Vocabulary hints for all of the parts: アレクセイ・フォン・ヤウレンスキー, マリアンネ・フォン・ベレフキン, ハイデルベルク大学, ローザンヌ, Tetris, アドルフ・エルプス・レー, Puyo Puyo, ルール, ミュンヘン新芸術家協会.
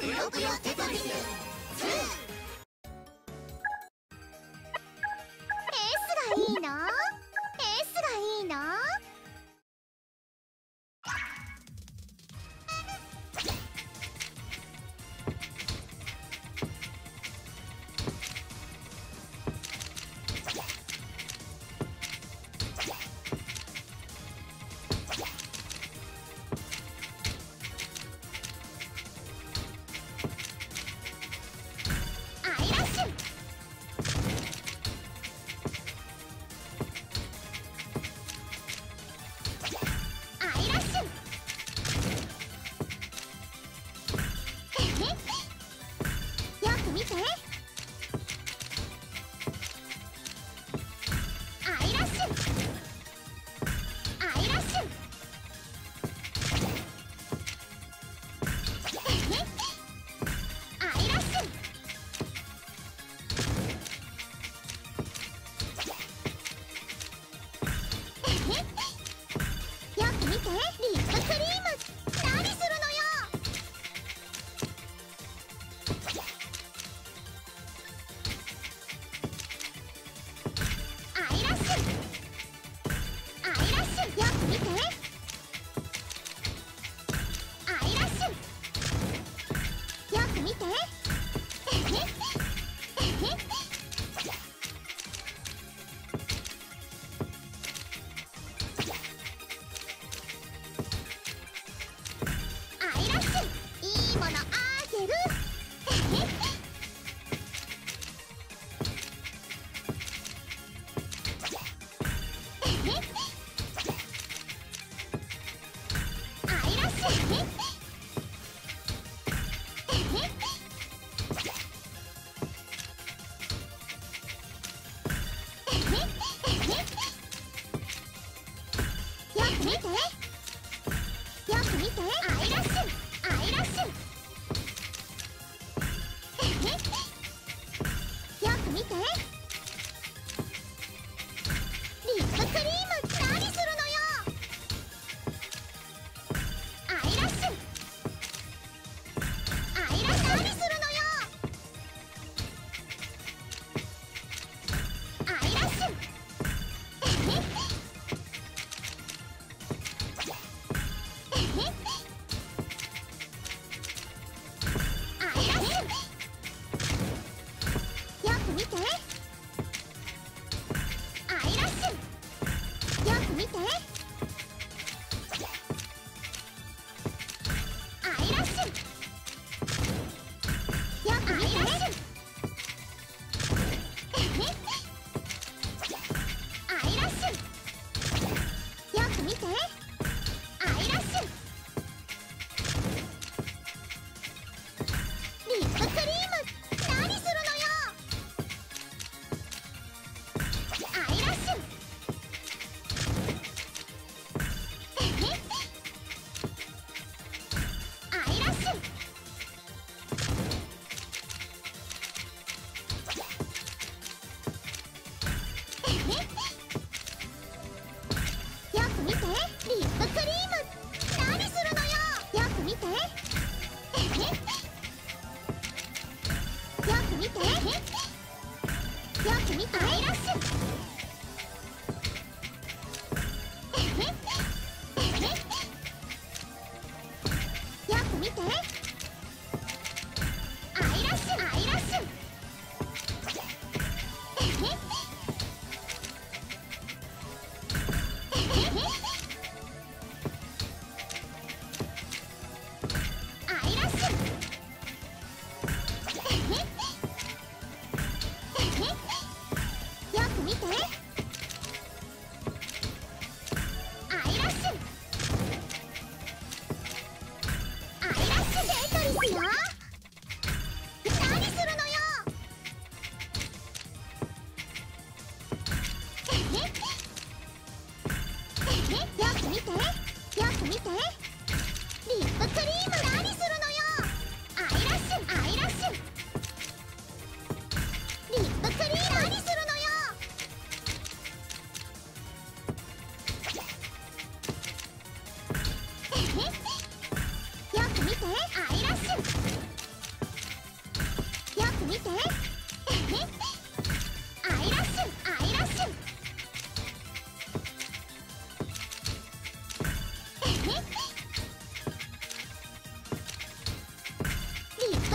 ぷよぷよテトリス 2! エースがいいの？エースがいいの？よく見て、アイラッシュ。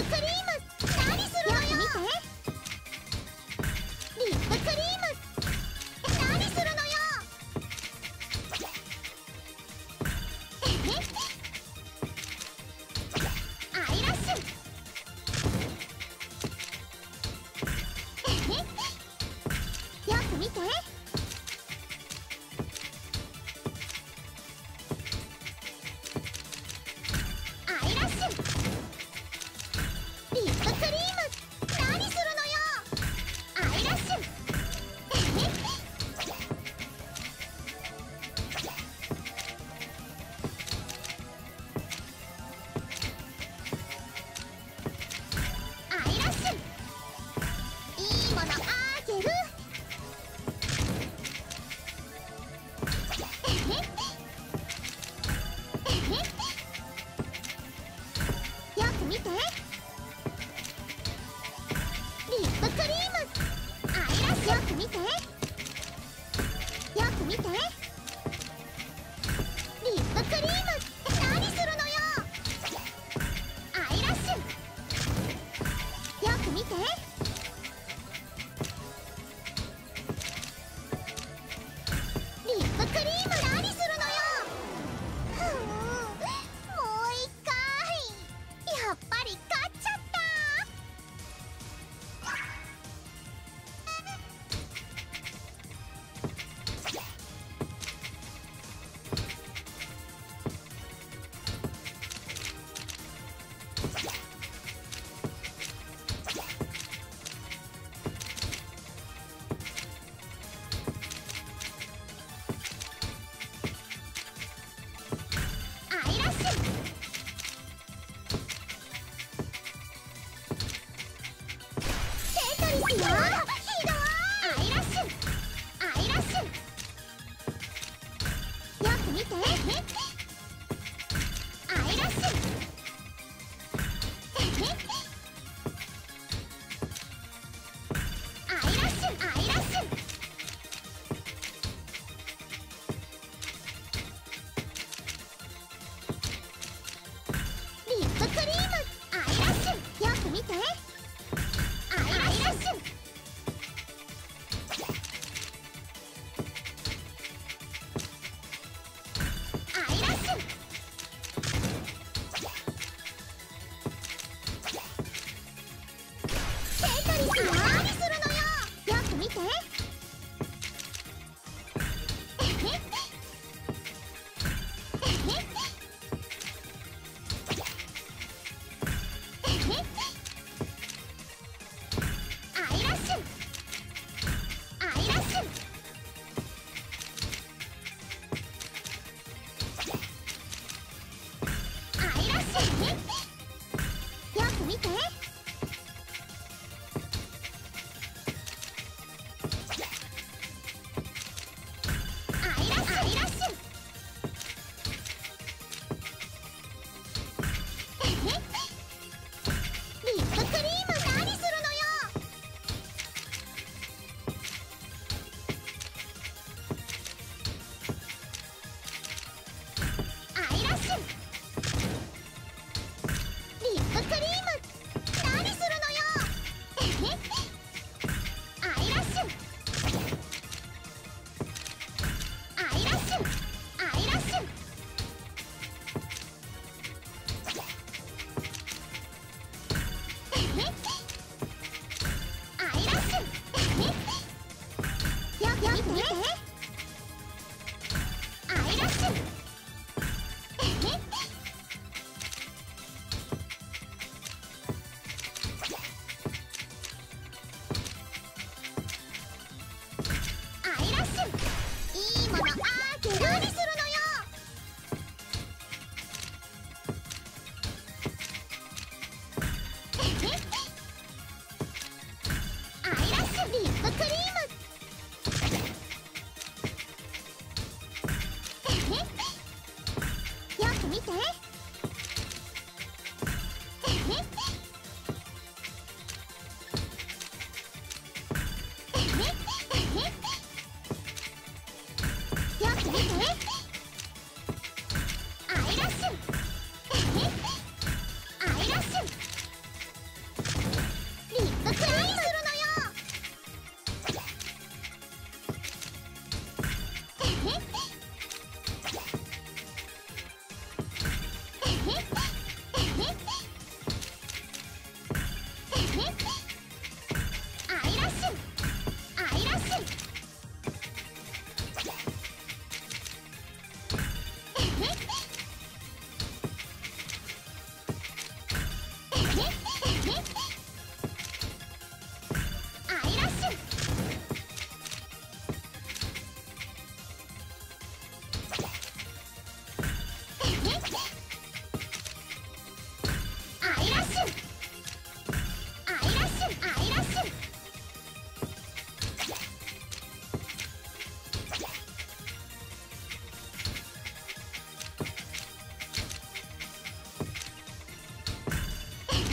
ップクリーム何するのよ。見て、リップクリーム何するのよ。アイラッシュよく見て、アイラッシュリップクリーム何するのよ。アイラッシュアイラッシュいいものあげる。よく見て、リップクリームアイラッシュよく見て、よく見て、リップクリーム何するのよ。アイラッシュよく見て、リップクリーム何するのよ。ふう、もう一回。やっぱり勝っちゃった。ひどい。アイラッシュアイラッシュよく見て、アイラッシュアイラッシュアイラッシュリップクリームアイラッシュよく見て、アイラッシュテトリス何するのよ。よく見て、よく見て、愛らしい。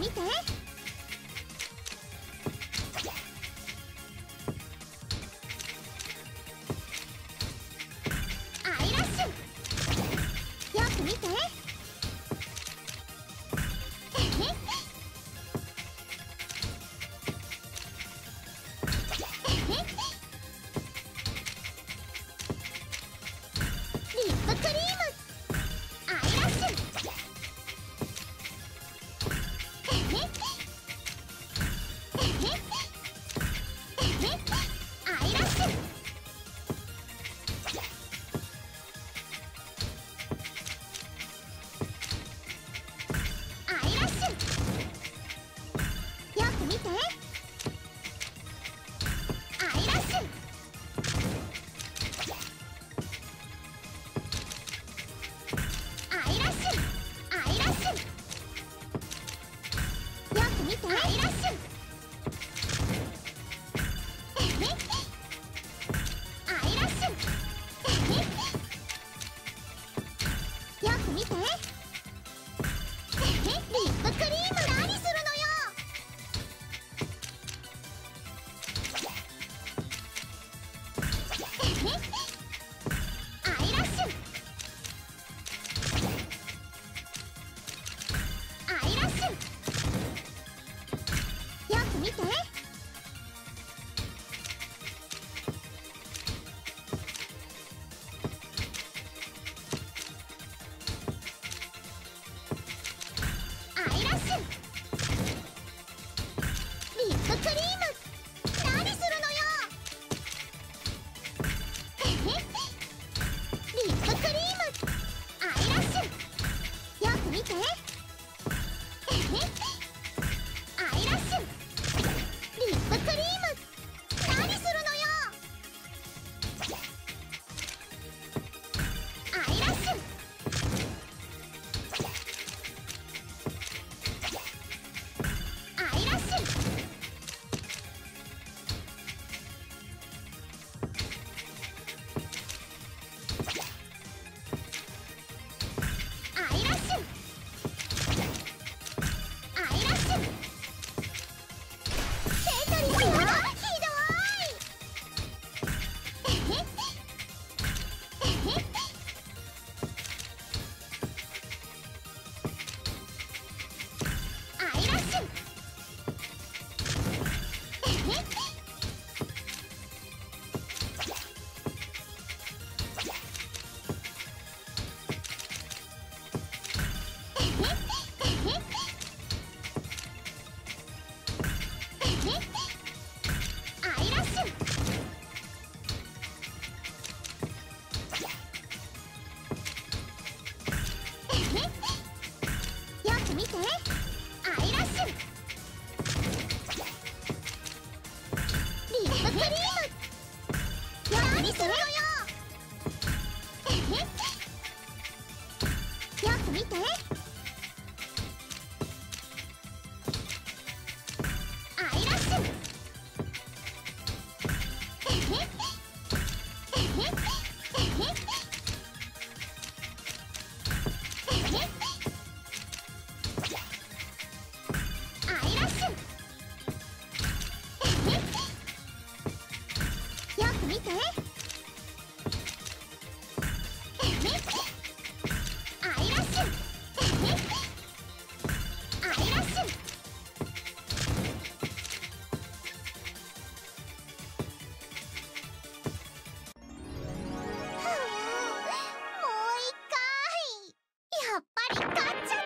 見て。アイラッシュ、よく見て。リップクリーム、アイラッシュ。やっぱり勝っちゃう。